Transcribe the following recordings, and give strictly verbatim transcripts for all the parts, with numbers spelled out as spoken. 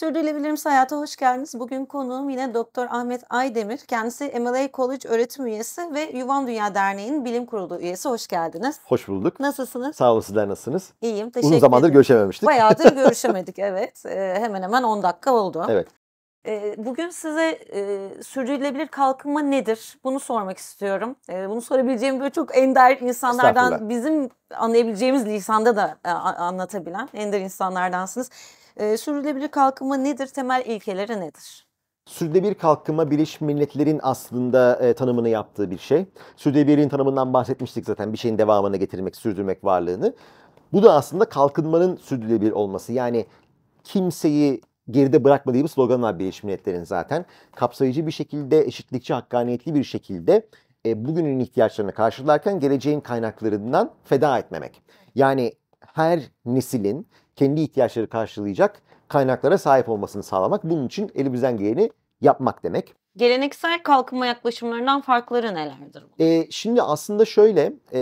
Sürdürülebilirimsi Hayat'a hoş geldiniz. Bugün konuğum yine Doktor Ahmet Aydemir. Kendisi M L A College öğretim üyesi ve Yuvan Dünya Derneği'nin bilim kurulu üyesi. Hoş geldiniz. Hoş bulduk. Nasılsınız? Sağ olun, sizler nasılsınız? İyiyim, teşekkür ederim. Uzun zamandır görüşememiştik. Bayağıdır görüşemedik, evet. Ee, hemen hemen on dakika oldu. Evet. Ee, bugün size e, sürdürülebilir kalkınma nedir? Bunu sormak istiyorum. Ee, bunu sorabileceğim böyle çok ender insanlardan, bizim anlayabileceğimiz lisanda da e, anlatabilen ender insanlardansınız. Ee, sürdürülebilir kalkınma nedir? Temel ilkeleri nedir? Sürdürülebilir kalkınma Birleşmiş Milletler'in aslında e, tanımını yaptığı bir şey. Sürdürülebilirliğin tanımından bahsetmiştik zaten, bir şeyin devamına getirmek, sürdürmek varlığını. Bu da aslında kalkınmanın sürdürülebilir olması. Yani kimseyi geride bırakma diye bir sloganı var Birleşmiş Milletler'in zaten. Kapsayıcı bir şekilde, eşitlikçi, hakkaniyetli bir şekilde e, bugünün ihtiyaçlarını karşılarken geleceğin kaynaklarından feda etmemek. Yani her neslin kendi ihtiyaçları karşılayacak kaynaklara sahip olmasını sağlamak. Bunun için elimizden geleni yapmak demek. Geleneksel kalkınma yaklaşımlarından farkları nelerdir? Ee, şimdi aslında şöyle, e,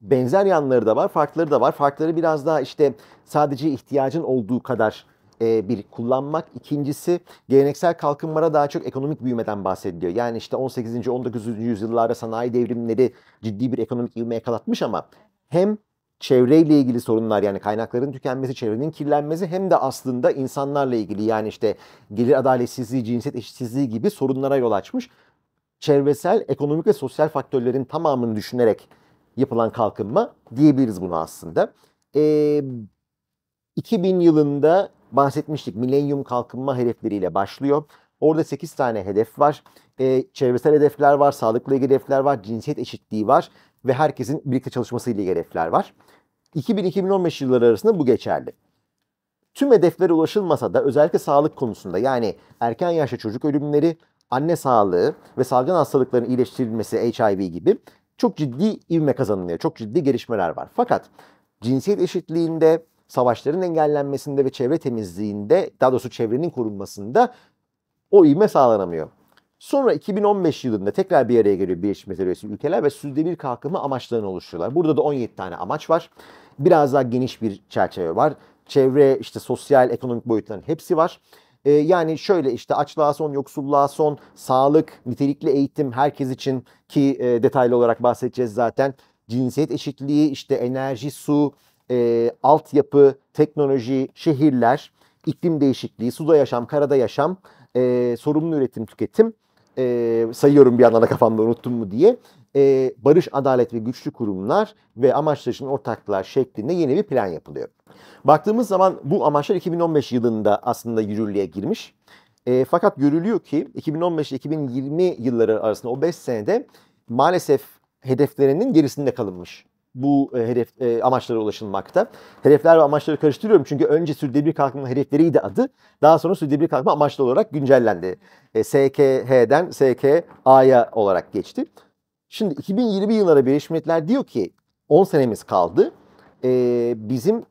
benzer yanları da var, farkları da var. Farkları biraz daha işte sadece ihtiyacın olduğu kadar e, bir kullanmak. İkincisi, geleneksel kalkınmada daha çok ekonomik büyümeden bahsediliyor. Yani işte on sekizinci on dokuzuncu yüzyıllarda sanayi devrimleri ciddi bir ekonomik ivme yakalatmış ama hem çevreyle ilgili sorunlar, yani kaynakların tükenmesi, çevrenin kirlenmesi, hem de aslında insanlarla ilgili, yani işte gelir adaletsizliği, cinsiyet eşitsizliği gibi sorunlara yol açmış. Çevresel, ekonomik ve sosyal faktörlerin tamamını düşünerek yapılan kalkınma diyebiliriz bunu aslında. Ee, iki bin yılında bahsetmiştik, milenyum kalkınma hedefleriyle başlıyor. Orada sekiz tane hedef var. Ee, çevresel hedefler var, sağlıkla ilgili hedefler var, cinsiyet eşitliği var ve herkesin birlikte çalışması ile ilgili hedefler var. iki bin iki bin on beş yılları arasında bu geçerli. Tüm hedeflere ulaşılmasa da özellikle sağlık konusunda, yani erken yaşta çocuk ölümleri, anne sağlığı ve salgın hastalıkların iyileştirilmesi, H I V gibi çok ciddi ivme kazanılıyor. Çok ciddi gelişmeler var. Fakat cinsiyet eşitliğinde, savaşların engellenmesinde ve çevre temizliğinde, daha doğrusu çevrenin korunmasında o ivme sağlanamıyor. Sonra iki bin on beş yılında tekrar bir araya geliyor Birleşmiş Milletler ülkeler ve sürdürülebilir kalkınma amaçlarını oluşturuyorlar. Burada da on yedi tane amaç var. Biraz daha geniş bir çerçeve var. Çevre, işte sosyal, ekonomik boyutların hepsi var. Ee, yani şöyle işte açlığa son, yoksulluğa son, sağlık, nitelikli eğitim herkes için, ki e, detaylı olarak bahsedeceğiz zaten. Cinsiyet eşitliği, işte enerji, su, e, altyapı, teknoloji, şehirler, iklim değişikliği, suda yaşam, karada yaşam, e, sorumlu üretim, tüketim. E, sayıyorum bir yandan da kafamda, unuttum mu diye. E, barış, adalet ve güçlü kurumlar ve amaçlaşın ortaklıklar şeklinde yeni bir plan yapılıyor. Baktığımız zaman bu amaçlar iki bin on beş yılında aslında yürürlüğe girmiş. E, fakat görülüyor ki iki bin on beş ile iki bin yirmi yılları arasında o beş senede maalesef hedeflerinin gerisinde kalınmış. Bu e, hedef e, amaçlara ulaşılmakta. Hedefler ve amaçları karıştırıyorum çünkü önce sürdürülebilir kalkınma hedefleriydi adı. Daha sonra sürdürülebilir kalkınma amaçlı olarak güncellendi. E, S K H'den S K A'ya olarak geçti. Şimdi iki bin yirmi yıllara Birleşmiş Milletler diyor ki on senemiz kaldı. E, bizim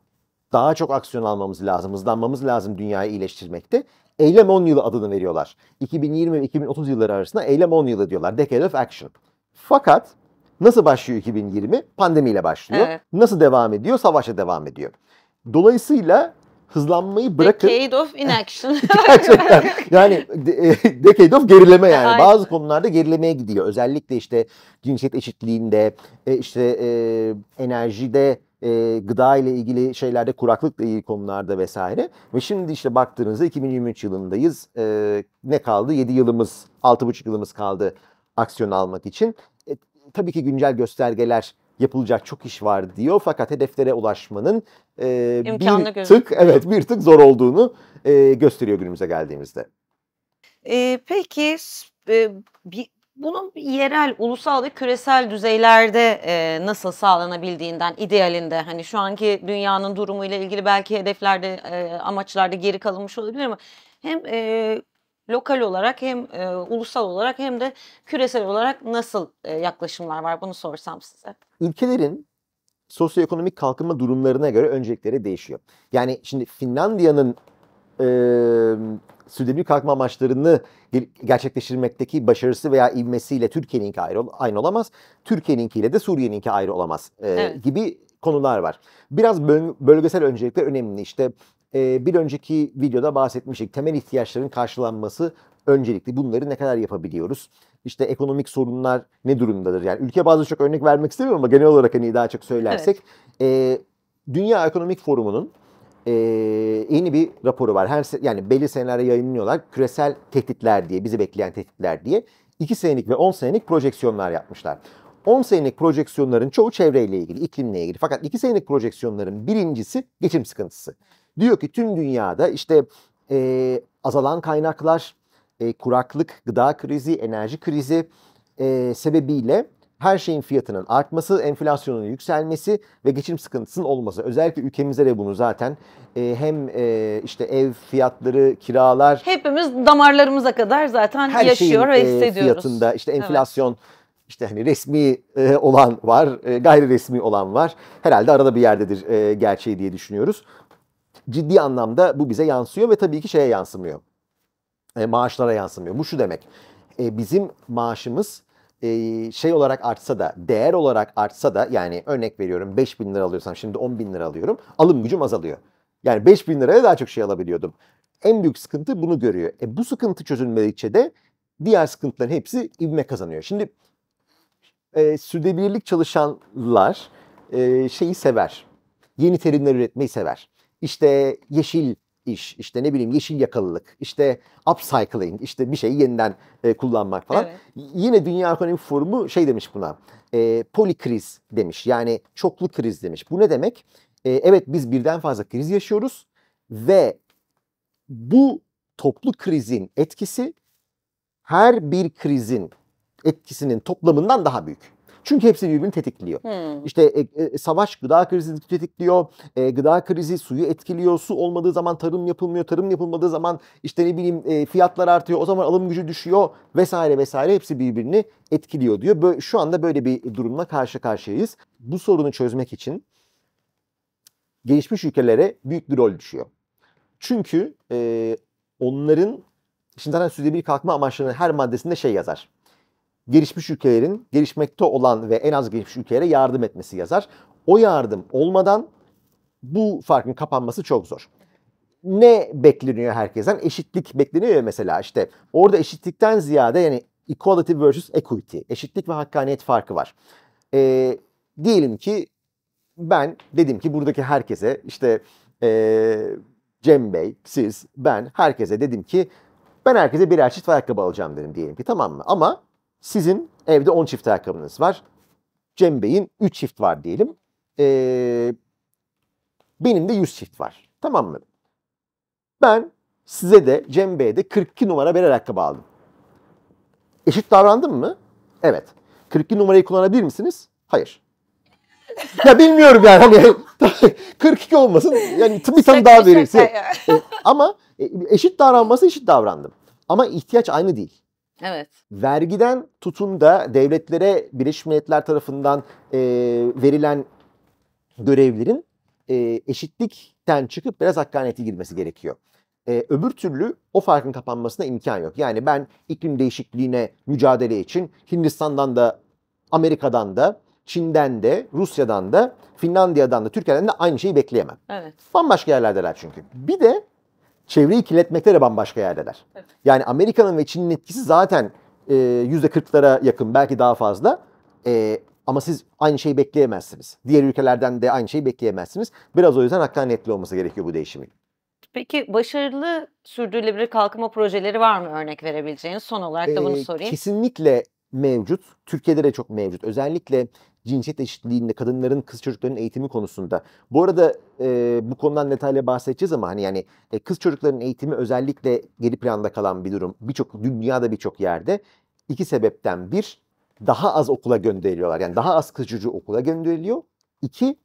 daha çok aksiyon almamız lazım, hızlanmamız lazım dünyayı iyileştirmekte. Eylem on yılı adını veriyorlar. iki bin yirmi ve iki bin otuz yılları arasında Eylem on yılı diyorlar. Decade of Action. Fakat nasıl başlıyor iki bin yirmi? Pandemiyle başlıyor. Evet. Nasıl devam ediyor? Savaşla devam ediyor. Dolayısıyla hızlanmayı bırakın. Decade of inaction. Gerçekten. Yani decade of gerileme yani. Aynen. Bazı konularda gerilemeye gidiyor. Özellikle işte cinsiyet eşitliğinde, işte e, enerjide, e, gıda ile ilgili şeylerde, kuraklıkla ilgili konularda vesaire. Ve şimdi işte baktığınızda iki bin yirmi üç yılındayız. E, ne kaldı? yedi yılımız, altı buçuk yılımız kaldı aksiyon almak için. Tabii ki güncel göstergeler, yapılacak çok iş var diyor, fakat hedeflere ulaşmanın e, bir tık evet bir tık zor olduğunu e, gösteriyor günümüze geldiğimizde. E, peki e, bir, bunun yerel, ulusal ve küresel düzeylerde e, nasıl sağlanabildiğinden, idealinde, hani şu anki dünyanın durumuyla ilgili belki hedeflerde, e, amaçlarda geri kalınmış olabilir ama hem e, lokal olarak hem e, ulusal olarak hem de küresel olarak nasıl e, yaklaşımlar var? Bunu sorsam size. Ülkelerin sosyoekonomik kalkınma durumlarına göre öncelikleri değişiyor. Yani şimdi Finlandiya'nın e, sürdürülebilir kalkınma amaçlarını gerçekleştirmekteki başarısı veya ivmesiyle Türkiye'ninki ayrı, aynı olamaz. Türkiye'ninkiyle de Suriye'ninki ayrı olamaz e, evet. gibi konular var. Biraz böl bölgesel öncelikler önemli. İşte e, bir önceki videoda bahsetmiştik. Temel ihtiyaçların karşılanması öncelikli. Bunları ne kadar yapabiliyoruz? İşte ekonomik sorunlar ne durumdadır? Yani ülke bazlı çok örnek vermek istemiyorum ama genel olarak hani daha çok söylersek. Evet. E, Dünya Ekonomik Forumu'nun Ee, yeni bir raporu var. Her se- yani belli senelere yayınlıyorlar. Küresel tehditler diye, bizi bekleyen tehditler diye. iki senelik ve on senelik projeksiyonlar yapmışlar. on senelik projeksiyonların çoğu çevreyle ilgili, iklimle ilgili. Fakat iki senelik projeksiyonların birincisi geçim sıkıntısı. Diyor ki tüm dünyada işte e, azalan kaynaklar, e, kuraklık, gıda krizi, enerji krizi e, sebebiyle her şeyin fiyatının artması, enflasyonun yükselmesi ve geçim sıkıntısının olması. Özellikle ülkemizde de bunu zaten e, hem e, işte ev fiyatları, kiralar... Hepimiz damarlarımıza kadar zaten yaşıyor ve hissediyoruz. Her şeyin fiyatında işte enflasyon, evet. işte hani resmi e, olan var, e, gayri resmi olan var. Herhalde arada bir yerdedir e, gerçeği diye düşünüyoruz. Ciddi anlamda bu bize yansıyor ve tabii ki şeye yansımıyor. E, maaşlara yansımıyor. Bu şu demek, e, bizim maaşımız... Ee, şey olarak artsa da, değer olarak artsa da, yani örnek veriyorum beş bin lira alıyorsam şimdi on bin lira alıyorum, alım gücüm azalıyor. Yani beş bin liraya daha çok şey alabiliyordum. En büyük sıkıntı bunu görüyor. E, bu sıkıntı çözülmedikçe de diğer sıkıntıların hepsi ivme kazanıyor. Şimdi e, sürdürülebilirlik çalışanlar e, şeyi sever, yeni terimler üretmeyi sever. İşte yeşil iş, işte ne bileyim yeşil yakalılık, işte upcycling, işte bir şeyi yeniden e, kullanmak falan. Evet. Yine Dünya Ekonomik Forumu şey demiş buna, e, polikriz demiş, yani çoklu kriz demiş. Bu ne demek? E, evet biz birden fazla kriz yaşıyoruz ve bu toplu krizin etkisi her bir krizin etkisinin toplamından daha büyük. Çünkü hepsi birbirini tetikliyor. Hmm. İşte e, e, savaş gıda krizini tetikliyor. E, gıda krizi suyu etkiliyor. Su olmadığı zaman tarım yapılmıyor. Tarım yapılmadığı zaman işte ne bileyim e, fiyatlar artıyor. O zaman alım gücü düşüyor vesaire vesaire. Hepsi birbirini etkiliyor diyor. Böyle, şu anda böyle bir durumla karşı karşıyayız. Bu sorunu çözmek için gelişmiş ülkelere büyük bir rol düşüyor. Çünkü e, onların şimdi zaten sürdürülebilir kalkınma amaçlarının her maddesinde şey yazar. Gelişmiş ülkelerin gelişmekte olan ve en az gelişmiş ülkelere yardım etmesi yazar. O yardım olmadan bu farkın kapanması çok zor. Ne bekleniyor herkesten? Eşitlik bekleniyor mesela, işte orada eşitlikten ziyade yani equality versus equity. Eşitlik ve hakkaniyet farkı var. E, diyelim ki ben dedim ki buradaki herkese işte e, Cem Bey, siz, ben herkese dedim ki ben herkese birer çift ayakkabı alacağım dedim diyelim ki, tamam mı? Ama sizin evde on çift ayakkabınız var. Cem Bey'in üç çift var diyelim. Ee, benim de yüz çift var. Tamam mı? Ben size de Cem Bey'e de kırk iki numara birer ayakkabı aldım. Eşit davrandım mı? Evet. kırk iki numarayı kullanabilir misiniz? Hayır. Ya bilmiyorum yani. Hani kırk iki olmasın. Yani bir tane daha verirse. Ama eşit davranması eşit davrandım. Ama ihtiyaç aynı değil. Evet. Vergiden tutun da devletlere, Birleşmiş Milletler tarafından e, verilen görevlerin e, eşitlikten çıkıp biraz hakkaniyete girmesi gerekiyor. E, öbür türlü o farkın kapanmasına imkan yok. Yani ben iklim değişikliğine mücadele için Hindistan'dan da, Amerika'dan da, Çin'den de, Rusya'dan da, Finlandiya'dan da, Türkiye'den de aynı şeyi bekleyemem. Evet. Bambaşka yerlerdeler çünkü. Bir de çevreyi kirletmekte de bambaşka yerdeler. Evet. Yani Amerika'nın ve Çin'in etkisi zaten e, yüzde kırklara yakın, belki daha fazla. E, ama siz aynı şeyi bekleyemezsiniz. Diğer ülkelerden de aynı şeyi bekleyemezsiniz. Biraz o yüzden hakkaniyetli olması gerekiyor bu değişimin. Peki başarılı sürdürülebilir kalkınma projeleri var mı örnek verebileceğiniz? Son olarak da bunu sorayım. E, kesinlikle mevcut. Türkiye'de de çok mevcut. Özellikle cinsiyet eşitliğinde, kadınların, kız çocuklarının eğitimi konusunda. Bu arada e, bu konudan detaylı bahsedeceğiz ama hani yani e, kız çocuklarının eğitimi özellikle geri planda kalan bir durum. Birçok dünyada, birçok yerde iki sebepten: bir, daha az okula gönderiliyorlar. Yani daha az kız çocuğu okula gönderiliyor. İki,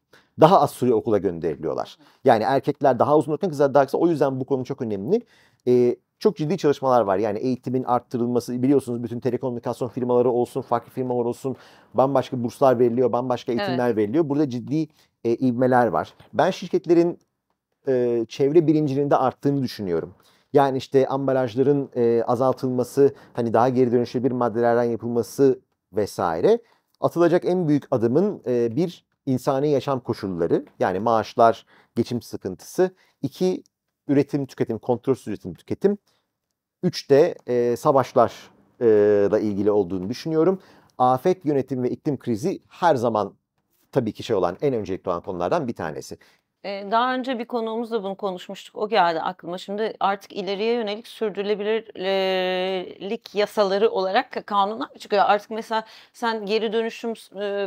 daha az süre okula gönderiliyorlar. Yani erkekler daha uzun okuyor, kızlar daha kısa. O yüzden bu konu çok önemli. E, Çok ciddi çalışmalar var. Yani eğitimin arttırılması, biliyorsunuz bütün telekomünikasyon firmaları olsun, farklı firmalar olsun, bambaşka burslar veriliyor, bambaşka eğitimler evet. veriliyor. Burada ciddi e, ivmeler var. Ben şirketlerin e, çevre bilincinin de arttığını düşünüyorum. Yani işte ambalajların e, azaltılması, hani daha geri dönüşebilir maddelerden yapılması vesaire. Atılacak en büyük adımın e, bir, insani yaşam koşulları, yani maaşlar, geçim sıkıntısı. İki, üretim, tüketim, kontrolsüz üretim, tüketim. Üç de e, savaşlarla e, ilgili olduğunu düşünüyorum. Afet yönetimi ve iklim krizi her zaman tabii ki şey olan, en öncelikli olan konulardan bir tanesi. Daha önce bir konuğumuzla bunu konuşmuştuk. O geldi aklıma. Şimdi artık ileriye yönelik sürdürülebilirlik yasaları olarak kanunlar çıkıyor. Artık mesela sen geri dönüşüm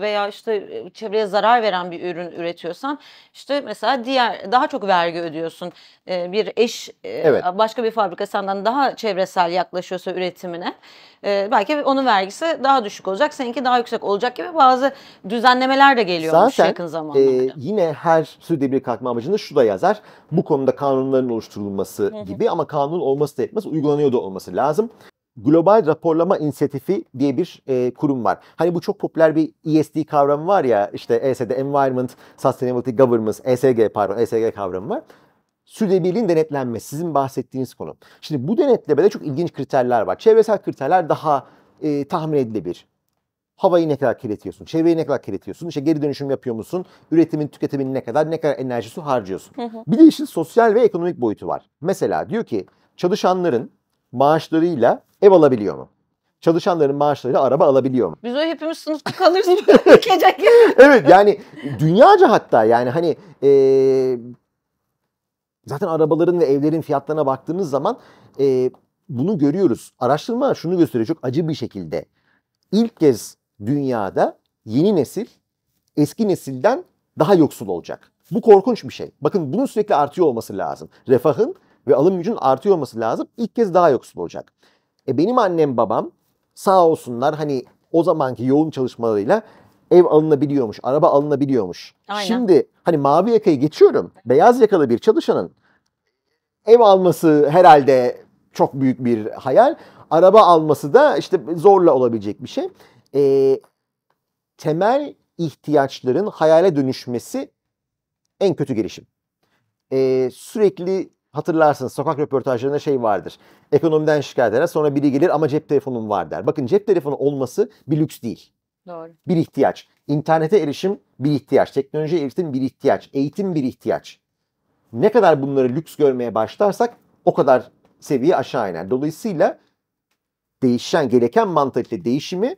veya işte çevreye zarar veren bir ürün üretiyorsan işte mesela diğer daha çok vergi ödüyorsun. Bir eş evet. başka bir fabrika senden daha çevresel yaklaşıyorsa üretimine belki onun vergisi daha düşük olacak. Seninki daha yüksek olacak gibi bazı düzenlemeler de geliyormuş zaten yakın zamanda. E, yine her sürdürülebilirlik kalkma amacında şu da yazar. Bu konuda kanunların oluşturulması gibi ama kanun olması da yetmez. Uygulanıyor da olması lazım. Global Raporlama Insetifi diye bir e, kurum var. Hani bu çok popüler bir E S G kavramı var ya, işte E S G, Environment, Sustainability Governance, E S G pardon, E S G kavramı var. Sürdürülebilirliğin denetlenmesi, sizin bahsettiğiniz konu. Şimdi bu denetlemede çok ilginç kriterler var. Çevresel kriterler daha e, tahmin edilebilir. Havayı ne kadar kirletiyorsun, çevreyi ne kadar kirletiyorsun, işte geri dönüşüm yapıyor musun, üretimin, tüketimin ne kadar, ne kadar enerji, su harcıyorsun. Hı hı. Bir de işin sosyal ve ekonomik boyutu var. Mesela diyor ki çalışanların maaşlarıyla ev alabiliyor mu? Çalışanların maaşlarıyla araba alabiliyor mu? Biz öyle hepimiz sınıfta kalırız. Evet, yani dünyaca hatta, yani hani ee, zaten arabaların ve evlerin fiyatlarına baktığınız zaman ee, bunu görüyoruz. Araştırma şunu gösteriyor çok acı bir şekilde. İlk kez dünyada yeni nesil eski nesilden daha yoksul olacak. Bu korkunç bir şey. Bakın bunun sürekli artıyor olması lazım. Refahın ve alım gücünün artıyor olması lazım. İlk kez daha yoksul olacak. E benim annem babam sağ olsunlar, hani o zamanki yoğun çalışmalarıyla ev alınabiliyormuş, araba alınabiliyormuş. Aynen. Şimdi hani mavi yakayı geçiyorum. Beyaz yakalı bir çalışanın ev alması herhalde çok büyük bir hayal. Araba alması da işte zorla olabilecek bir şey. E, temel ihtiyaçların hayale dönüşmesi en kötü gelişim. E, sürekli hatırlarsınız sokak röportajlarında şey vardır. Ekonomiden şikayet eder, sonra biri gelir ama cep telefonum var der. Bakın cep telefonu olması bir lüks değil. Doğru. Bir ihtiyaç. İnternete erişim bir ihtiyaç. Teknolojiye erişim bir ihtiyaç. Eğitim bir ihtiyaç. Ne kadar bunları lüks görmeye başlarsak o kadar seviye aşağı iner. Dolayısıyla değişen, gereken mantalite değişimi,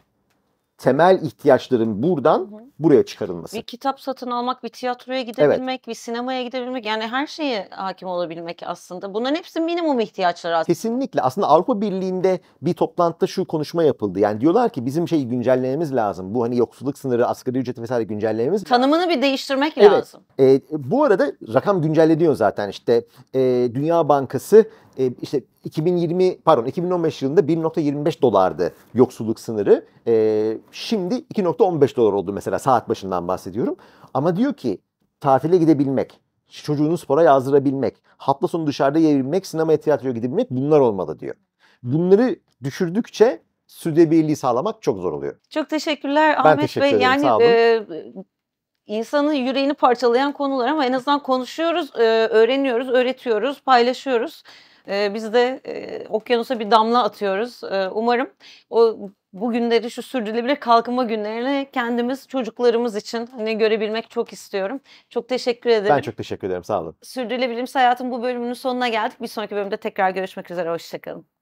temel ihtiyaçların buradan Hı. buraya çıkarılması. Bir kitap satın almak, bir tiyatroya gidebilmek, evet. bir sinemaya gidebilmek, yani her şeye hakim olabilmek aslında. Bunların hepsi minimum ihtiyaçlar aslında. Kesinlikle. Aslında Avrupa Birliği'nde bir toplantıda şu konuşma yapıldı. Yani diyorlar ki bizim şey güncellememiz lazım. Bu hani yoksulluk sınırı, asgari ücreti vesaire güncellememiz. Tanımını bir değiştirmek evet. lazım. E, bu arada rakam güncelleniyor zaten. İşte e, Dünya Bankası e, işte iki bin yirmi pardon iki bin on beş yılında bir nokta yirmi beş dolardı yoksulluk sınırı. E, şimdi iki nokta on beş dolar oldu mesela, saat başından bahsediyorum. Ama diyor ki tatile gidebilmek, çocuğunu spora yazdırabilmek, hafta sonu dışarıda yiyebilmek, sinemaya, tiyatroya gidebilmek, bunlar olmalı diyor. Bunları düşürdükçe sürdürülebilirliği sağlamak çok zor oluyor. Çok teşekkürler Ahmet Bey. Ben teşekkür ederim. Yani, sağ olun. E, İnsanın yüreğini parçalayan konular ama en azından konuşuyoruz, e, öğreniyoruz, öğretiyoruz, paylaşıyoruz. Biz de e, okyanusa bir damla atıyoruz. E, umarım o bu günleri, şu sürdürülebilir kalkınma günlerini kendimiz, çocuklarımız için hani görebilmek çok istiyorum. Çok teşekkür ederim. Ben çok teşekkür ederim. Sağ olun. Sürdürülebilirimsi hayatın bu bölümünün sonuna geldik. Bir sonraki bölümde tekrar görüşmek üzere. Hoşçakalın.